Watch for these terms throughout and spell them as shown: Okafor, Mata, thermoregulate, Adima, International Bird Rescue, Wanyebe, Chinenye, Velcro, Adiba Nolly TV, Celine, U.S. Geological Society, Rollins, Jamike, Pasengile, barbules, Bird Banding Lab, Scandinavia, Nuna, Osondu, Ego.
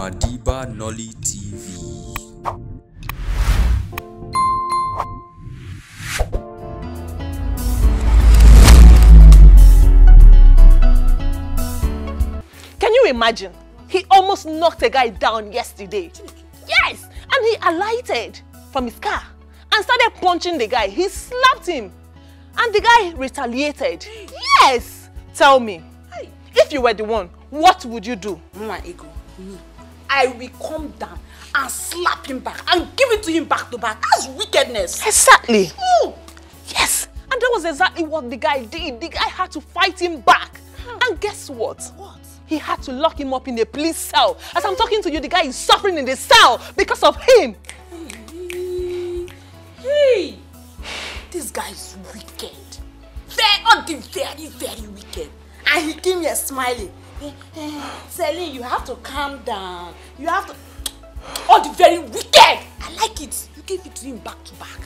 Adiba Nolly TV. Can you imagine? He almost knocked a guy down yesterday. Yes! And he alighted from his car and started punching the guy. He slapped him and the guy retaliated. Yes! Tell me, if you were the one, what would you do? Mama Ego, me. I will come down and slap him back and give it to him back to back. That's wickedness. Exactly. Oh. Yes. And that was exactly what the guy did. The guy had to fight him back. And guess what? What? He had to lock him up in a police cell. As I'm talking to you, the guy is suffering in the cell because of him. Hey. This guy is wicked. Very, very wicked. And he came here smiling. Celine, you have to calm down. You have to... Oh, the very wicked! I like it. You gave it to him back to back.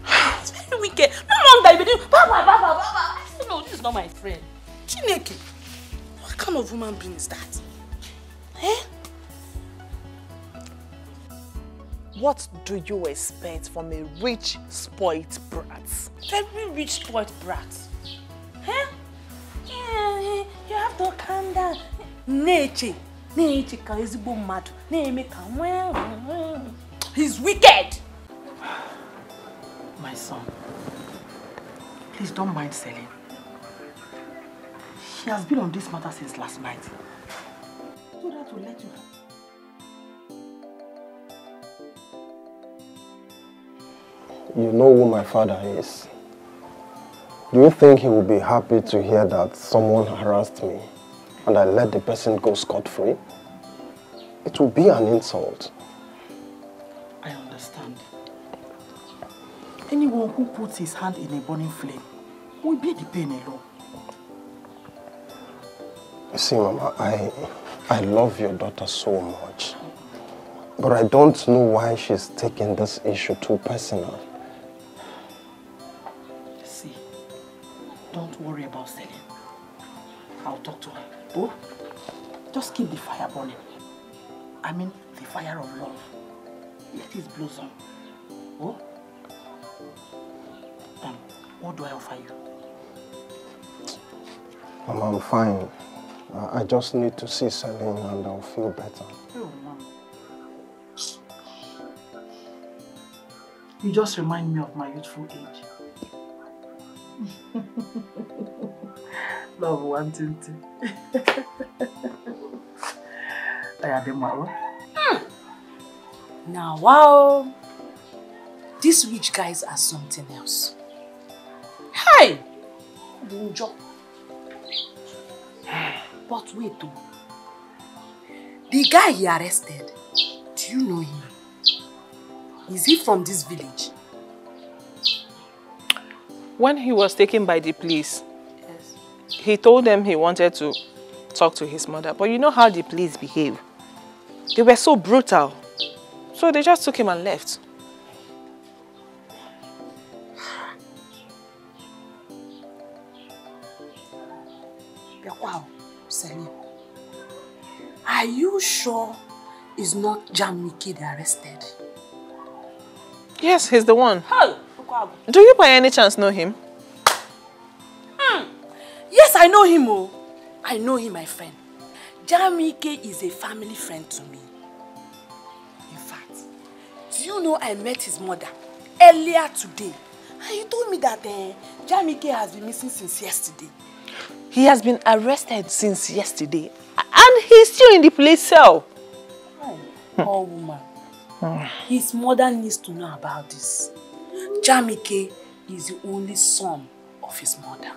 It's very wicked. No wonder you believe... Baba. I said, no, this is not my friend. Chinenye, what kind of woman being is that? Eh? What do you expect from a rich, spoilt brat? Very rich, spoilt brat. Eh? Yeah, you have to calm down. He's wicked! My son, please don't mind Celine. She has been on this matter since last night. I told her to let you go. You know who my father is. Do you think he will be happy to hear that someone harassed me? And I let the person go scot-free? It will be an insult. I understand. Anyone who puts his hand in a burning flame will bear the pain alone. You see, Mama, I love your daughter so much. But I don't know why she's taking this issue too personal. See, don't worry about Celine. I'll talk to her. Oh, just keep the fire burning. I mean, the fire of love. Let it blossom. Oh? What do I offer you? Mama, I'm fine. I just need to see Celine and I'll feel better. Oh, Mama. You just remind me of my youthful age. Love wanting to. Now, wow. These rich guys are something else. Hi! But wait, though. The guy he arrested, do you know him? Is he from this village? When he was taken by the police, he told them he wanted to talk to his mother. But you know how the police behave. They were so brutal. So they just took him and left. Wow, Celine. Are you sure it's not Jamike they arrested? Yes, he's the one. Hey. Do you by any chance know him? Yes, I know him, oh. I know him, my friend. Jamike is a family friend to me. In fact, do you know I met his mother earlier today? And he told me that Jamike has been missing since yesterday. He has been arrested since yesterday. And he's still in the police cell. Oh, poor woman. His mother needs to know about this. Jamike is the only son of his mother.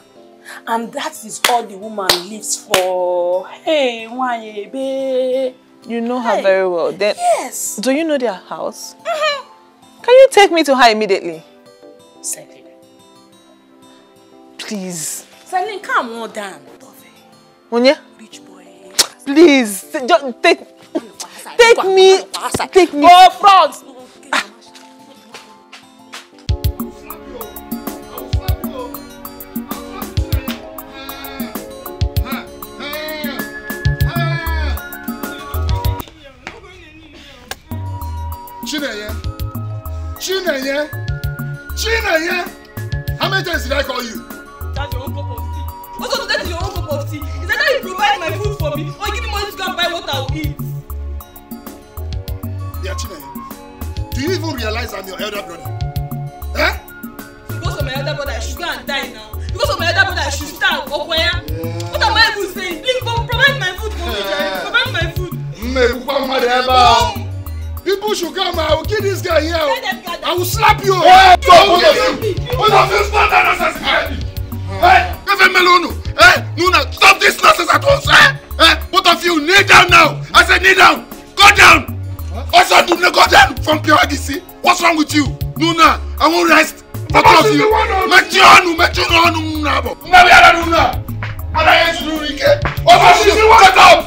And that is all the woman lives for. Hey, Wanyebe. You know her very well. Then, yes. Do you know their house? Can you take me to her immediately? Celine. Please. Celine, come on down. Onye? Rich boy. Please. Don't take. Take me. Take me. Go front. Chinenye. Chinenye. Chinenye. How many times did I call you? That's your own cup of tea. Also, that is your own cup of tea. Is that how you provide my food for me? Or you give me money to go and buy what I'll eat? Yeah, Chinenye. Do you even realize I'm your elder brother? Eh? Because of my elder brother, I should go and die now. Because of my elder brother, I should starve or where? Yeah. What am I even saying? Please provide my food for me, Jerry. Provide my food. People should come. I will kill this guy here. I will slap you. Hey, stop this nonsense at once. Both of you, kneel down now. I said kneel down. Go down. Osondu, go down from pure DC. What's wrong with you? Nuna, I won't rest. Both of you. Get up.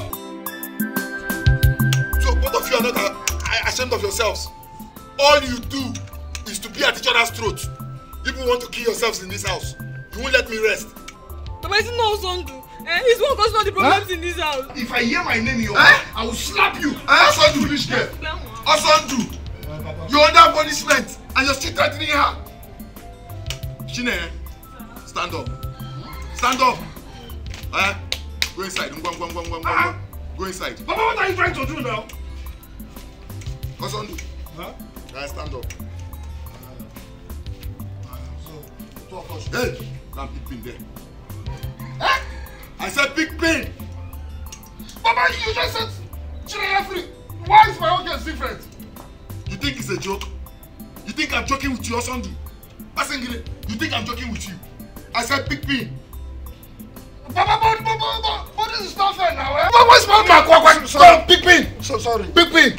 So both of you are not ashamed of yourselves. All you do is to be at each other's throats. You want to kill yourselves in this house. You won't let me rest. But it's not Osondu. He's one cause not the problems in this house. If I hear my name here, I will slap you. Osondu, foolish girl. Osondu, you're under punishment and you're still threatening her. Chinenye, stand up. Stand up. Go inside. Go inside. Papa, what are you trying to do now? Osondu, guys, stand up. So, hey, come pick pin there. Huh? I said pick pin. Papa, you just said Chinenye free. Why is my own case different? You think it's a joke? You think I'm joking with you, Osondu? Pasengile, you think I'm joking with you? I said pick pin. But this is not fair now, eh? What's my back? Stop, pick me. So sorry. Pick me.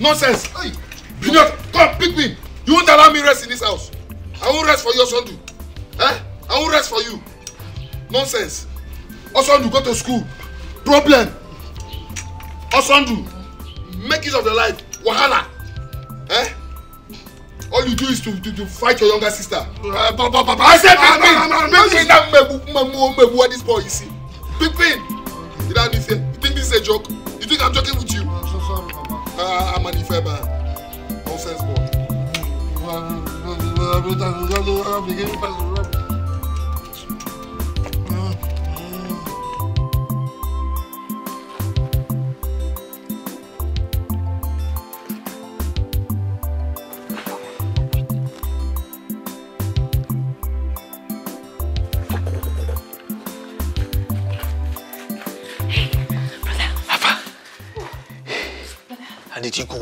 Nonsense. Hey. You know, come, pick me. You won't allow me rest in this house. I won't rest for you, Osondu. Eh? I won't rest for you. Nonsense. Osondu, go to school. Problem. Osondu, make use of the life. Wahala. Eh? All you do is to fight your younger sister. I said Pippin! At this point, you see. Pippin! You think this is a joke? You think I'm joking with you? I'm so sorry, Papa. I'm an Ifeba. Nonsense boy. Did you go?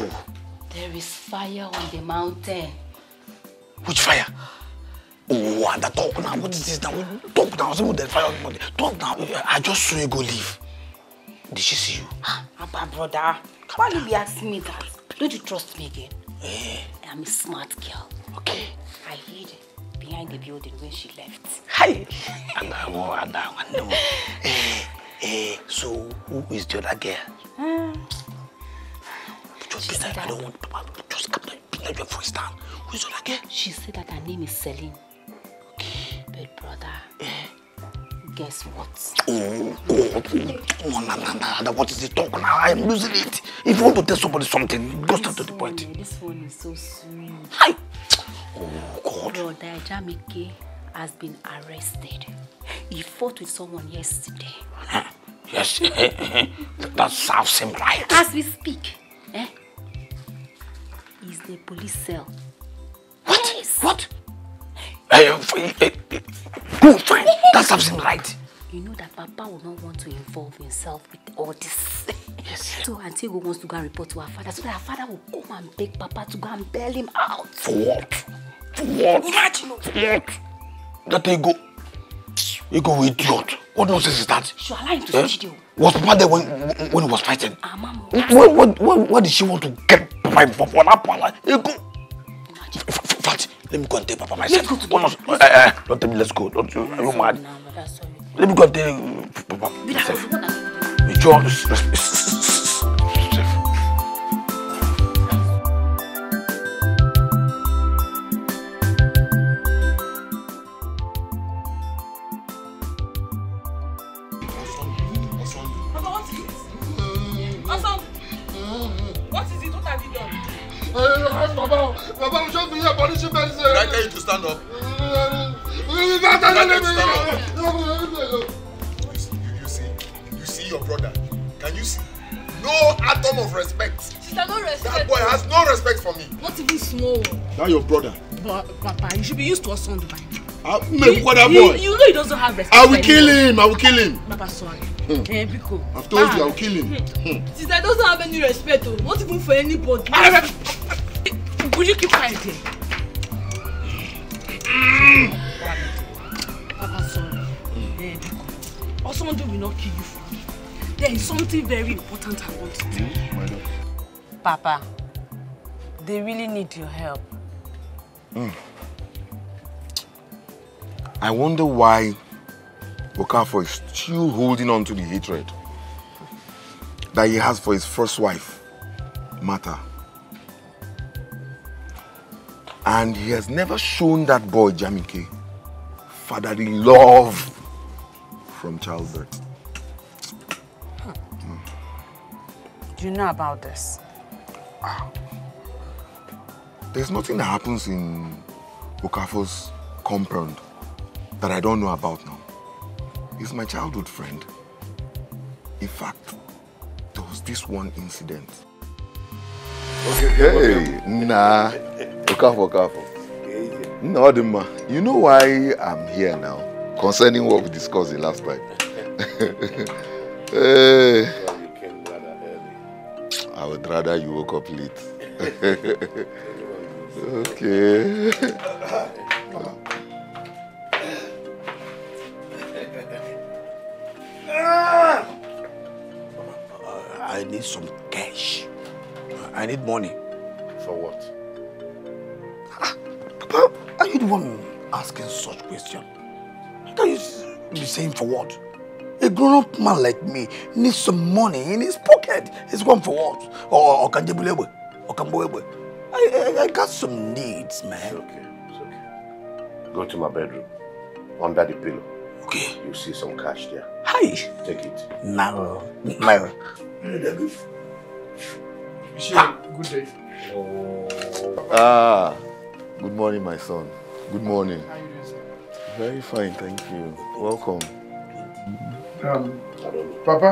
There is fire on the mountain. Which fire? Oh, and the talk now. What is this now? Talk now. There is fire on the mountain. Talk now. I just saw you go leave. Did she see you? Papa, brother. Why do you ask me that? Don't you trust me again? Eh. I'm a smart girl. Okay. I hid behind the building when she left. Hi. and I know. So who is the other girl? I don't want to just come and your voice down. Who is that again? She said that her name is Celine. Okay. But brother, guess what? Oh, God. No. What is the talk now? I am losing it. If you want to tell somebody something, go straight to the point. This one is so sweet. Hi. Oh, God. Brother, Jamike has been arrested. He fought with someone yesterday. Yes, that sounds right. As we speak, is the police cell. What? Yes. What? Go find. That serves him right. You know that Papa will not want to involve himself with all this. Yes. So Auntie Ego wants to go and report to her father so that her father will come and beg Papa to go and bail him out. For what? For what? Imagine. For what? That Ego idiot. What nonsense is that? She allowed him to switch deal. Was Papa there when he was fighting? What did she want to get? Let me go and tell Papa myself. Let's go don't tell me let's go. Don't you? Are you mad? Let me go and tell Papa myself. What is it? What have you done? Can I tell you to stand up? You see your brother. Can you see? No atom of respect. No respect. That boy has no respect for me. Not even small. That's your brother. But Papa, you should be used to Osondu. You know he doesn't have respect. I will kill him. Papa, sorry. I've told you, I will kill him. Since I doesn't have any respect, not even for anybody. Would you keep fighting? Papa, sorry. Osondu will not kill you for me. There is something very important I want to do. Papa, they really need your help. I wonder why Okafor is still holding on to the hatred that he has for his first wife, Mata. And he has never shown that boy, Jamike, fatherly love from childbirth. Do you know about this? There's nothing that happens in Okafor's compound that I don't know about now. He's my childhood friend. In fact, there was this one incident. Okay. Nah. Okafor. No, Adima. You know why I'm here now? Concerning what we discussed the last time. You came rather early. I would rather you woke up late. Okay. I need some cash. I need money. For what? Papa, are you the one asking such question? Can you be saying for what? A grown-up man like me needs some money in his pocket. He's going for what? Or kanjebulebe, or kamboebe. I got some needs, man. It's okay. Go to my bedroom, under the pillow. Okay. You see some cash there. Hi. Take it. No. Wish you a good day. Good morning, my son. Good morning. How are you doing, sir? Very fine, thank you. Welcome. Papa,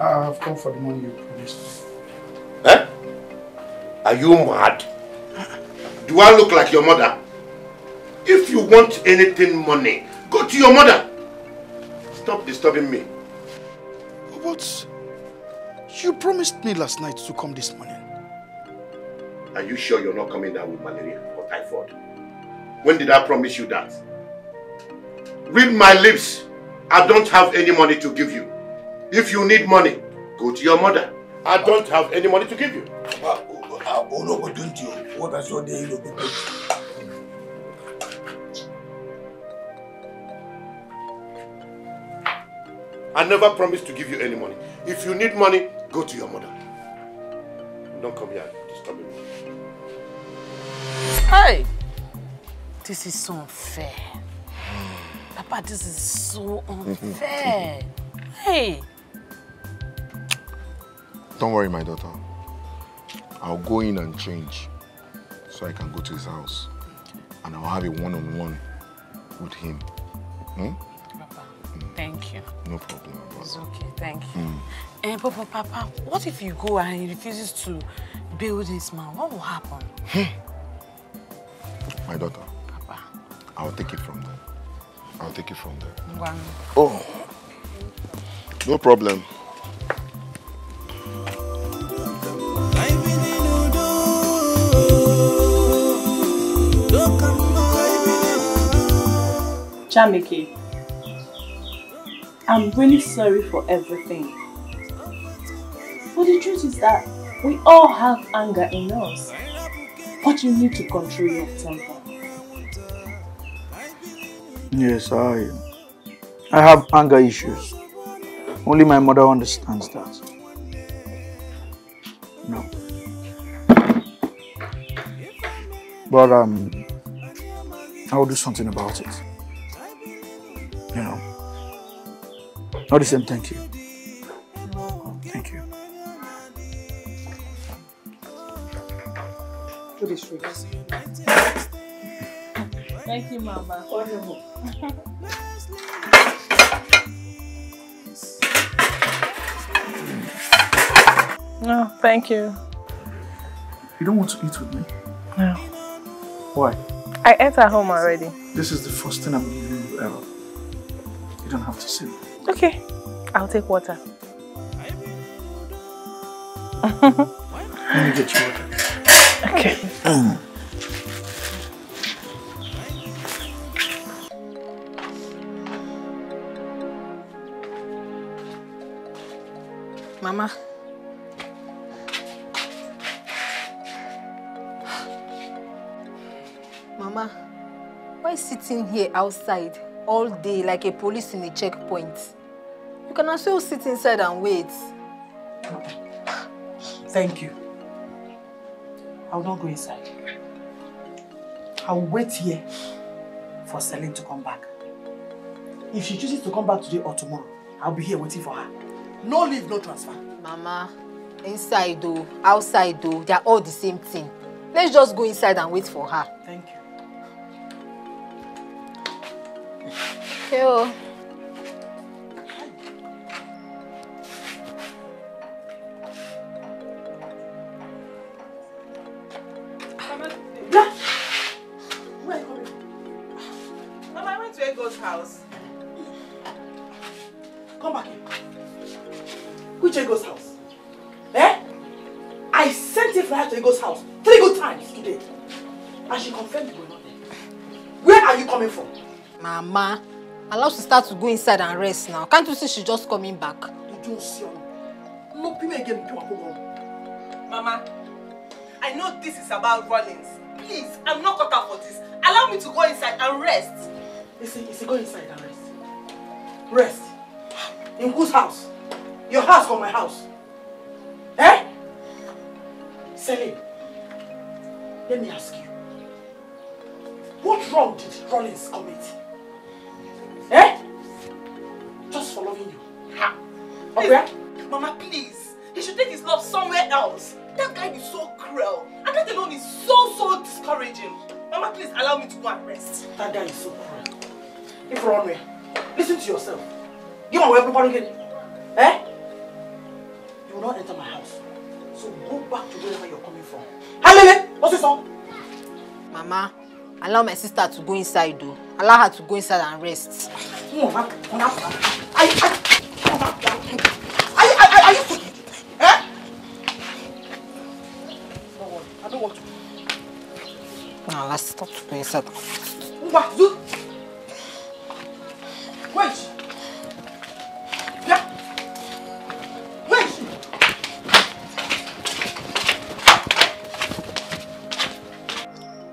I've come for the money you promised. Eh? Are you mad? Do I look like your mother? If you want anything money, go to your mother. Stop disturbing me. But you promised me last night to come this morning. Are you sure you're not coming down with malaria or typhoid? When did I promise you that? Read my lips. I don't have any money to give you. If you need money, go to your mother. I don't have any money to give you. Oh no, but don't you? What is your day? I never promised to give you any money. If you need money, go to your mother. Don't come here disturbing me. Hey! This is so unfair. Papa, this is so unfair. Hey! Don't worry, my daughter. I'll go in and change so I can go to his house. And I'll have a one-on-one with him. Thank you. No problem. It's okay, thank you. And Papa, what if you go and he refuses to build this man? What will happen? My daughter. Papa. I'll take it from there. One. Oh. No problem. Jamike. I'm really sorry for everything. But the truth is that we all have anger in us. But you need to control your temper. Yes, I have anger issues. Only my mother understands that. No. But I will do something about it. You know. Not the same, thank you. Thank you. the street. Thank you, Mama. Wonderful. No, thank you. You don't want to eat with me? No. Why? I ate at home already. This is the first thing I'm giving you ever. You don't have to sit. Okay. I'll take water. Let me get you water. Okay. Mama. Mama, why sitting here outside all day like a police in a checkpoint? You can also sit inside and wait. Thank you. I will not go inside. I will wait here for Celine to come back. If she chooses to come back today or tomorrow, I'll be here waiting for her. No leave, no transfer. Mama, inside though, outside though, they are all the same thing. Let's just go inside and wait for her. Thank you. Hello. Ma, allow to start to go inside and rest now. Can't you see she's just coming back? You don't see her. No, people again, do home. Mama, I know this is about Rollins. Please, I'm not cut out for this. Allow me to go inside and rest. Listen, go inside and rest. Rest? In whose house? Your house or my house? Eh? Celine, let me ask you. What wrong did Rollins commit? Eh? Just for loving you. Ha! Okay? Mama, please. He should take his love somewhere else. That guy is so cruel. And that alone is so discouraging. Mama, please allow me to go and rest. That guy is so cruel. If wrong way, listen to yourself. You know where everybody get it. Eh? You will not enter my house. So go back to wherever you're coming from. Hallelujah! What's this song? Mama. Allow my sister to go inside though. Allow her to go inside and rest. I don't want to. Now let's stop to go inside. Wait.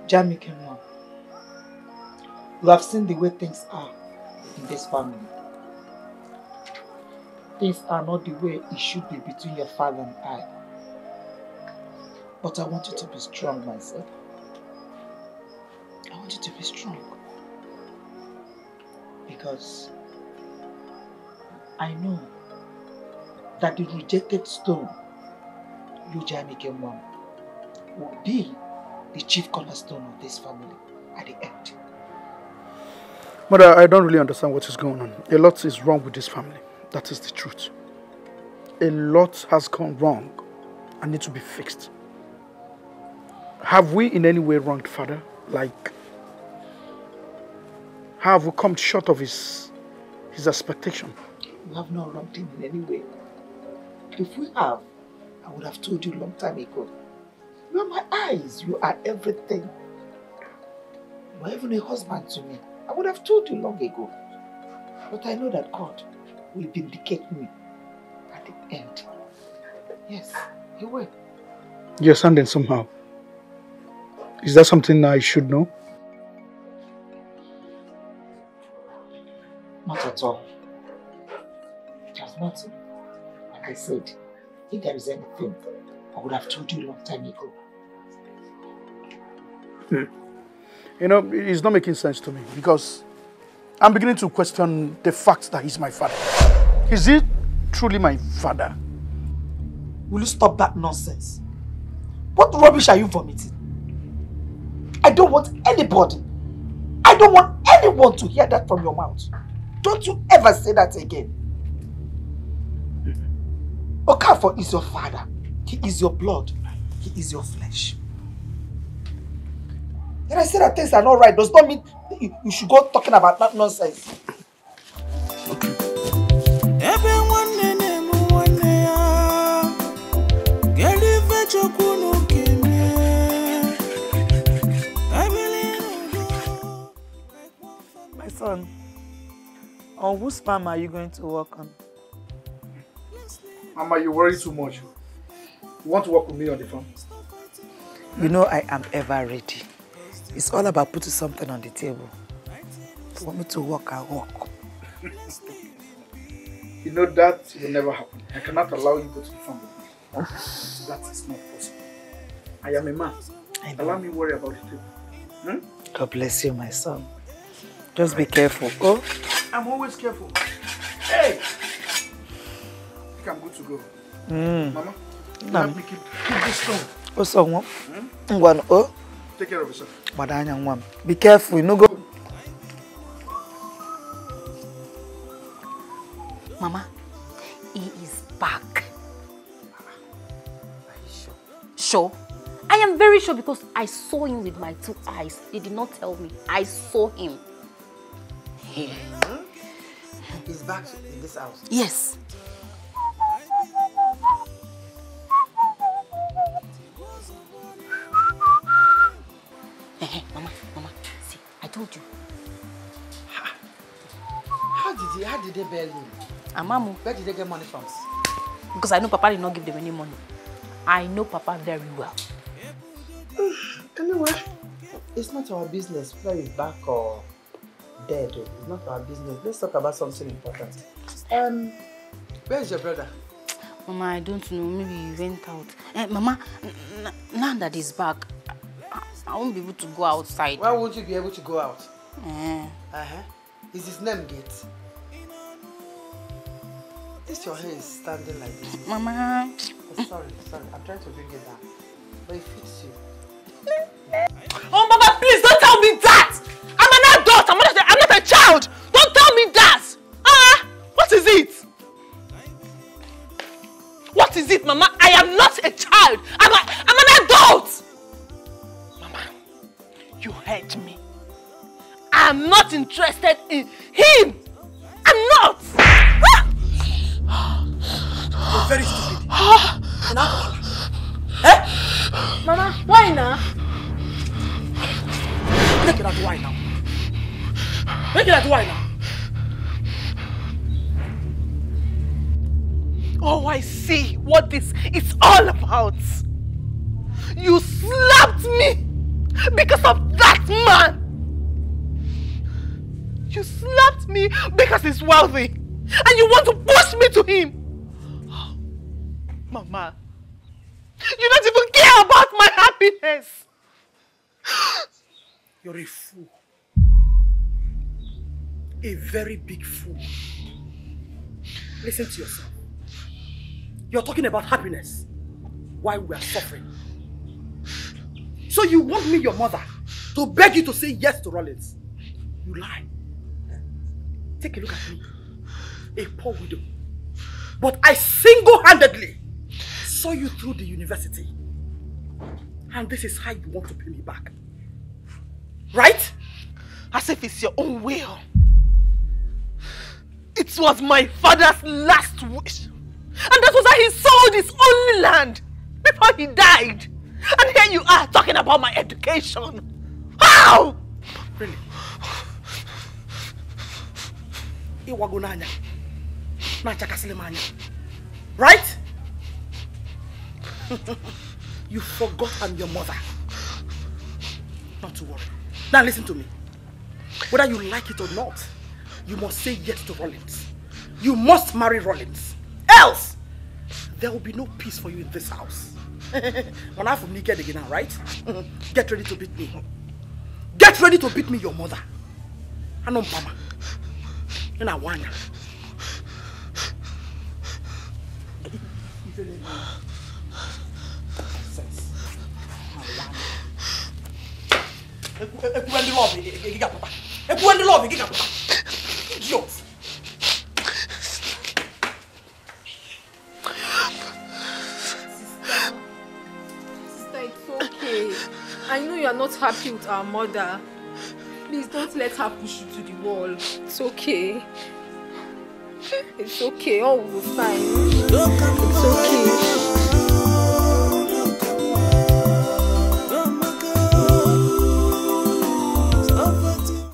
Jamike. You have seen the way things are in this family. Things are not the way it should be between your father and I. But I want you to be strong, myself. I want you to be strong. Because I know that the rejected stone, you Jamike mom, will be the chief cornerstone of this family at the end. Mother, I don't really understand what is going on. A lot is wrong with this family. That is the truth. A lot has gone wrong and needs to be fixed. Have we in any way wronged Father? Like, have we come short of his expectation? We have not wronged him in any way. If we have, I would have told you a long time ago. You are my eyes. You are everything. You are even a husband to me. I would have told you long ago, but I know that God will vindicate me at the end. Yes, He will. You're standing somehow. Is that something I should know? Not at all. There's nothing. Like I said, if there is anything, I would have told you a long time ago. You know, it's not making sense to me because I'm beginning to question the fact that he's my father. Is he truly my father? Will you stop that nonsense? What rubbish are you vomiting? I don't want anybody. I don't want anyone to hear that from your mouth. Don't you ever say that again. Okafor is your father. He is your blood. He is your flesh. And I say that things are not right does not mean you should go talking about that nonsense. My son, on whose sperm are you going to work on? Mama, you worry too much. You want to work with me on the farm? You know I am ever ready. It's all about putting something on the table. If you want me to work, I work. You know that will never happen. I cannot allow you to go to the farm with me. That is not possible. I am a man. Allow me worry about it too. Hmm? God bless you, my son. Just be careful. Oh, I'm always careful. Hey! I think I'm good to go. Mama, let me keep this stone. Oh, someone. Oh. Take care of yourself. Be careful. You know, go. Mama, he is back. Are you sure? Sure. I am very sure because I saw him with my two eyes. He did not tell me. I saw him. Hey. He's back in this house. Yes. Hey, Mama, see, I told you. How did they bail you? Amamu. Where did they get money from? Because I know Papa did not give them any money. I know Papa very well. Anyway, it's not our business whether he's back or dead. It's not our business. Let's talk about something important. Where is your brother? Mama, I don't know. Maybe he went out. Mama, now that he's back, I won't be able to go outside. Why won't you be able to go out? Is his name Gate? This your hair is standing like this. Mama. Oh, sorry. I'm trying to bring it down. But it fits you. Oh, Mama, please don't tell me that! I'm an adult. I'm not a child. Don't tell me that! What is it? What is it, Mama? I am not a child. I'm an adult. You hurt me. I'm not interested in him. I'm not. You're very stupid. Mama, why now? Make it out why now. Oh, I see what this is all about. You slapped me. Because of that man! You slapped me because he's wealthy and you want to push me to him! Oh, Mama, you don't even care about my happiness! You're a fool. A very big fool. Listen to yourself. You're talking about happiness while we are suffering. So you want me, your mother, to beg you to say yes to Rollins? You lie. Take a look at me. A poor widow. But I single-handedly saw you through the university. And this is how you want to pay me back. Right? As if it's your own will. It was my father's last wish. And that was how he sold his only land before he died. And here you are talking about my education. How? Really? Right? You forgot I'm your mother. Not to worry. Now listen to me. Whether you like it or not, you must say yes to Rollins. You must marry Rollins. Else, there will be no peace for you in this house. When I'm from Nigeria again, right? Get ready to beat me. Get ready to beat me, your mother. I know, Mama. And I want her. Idiot! Sister, it's okay. I know you are not happy with our mother. Please don't let her push you to the wall. It's okay. It's okay. All will be fine. It's okay.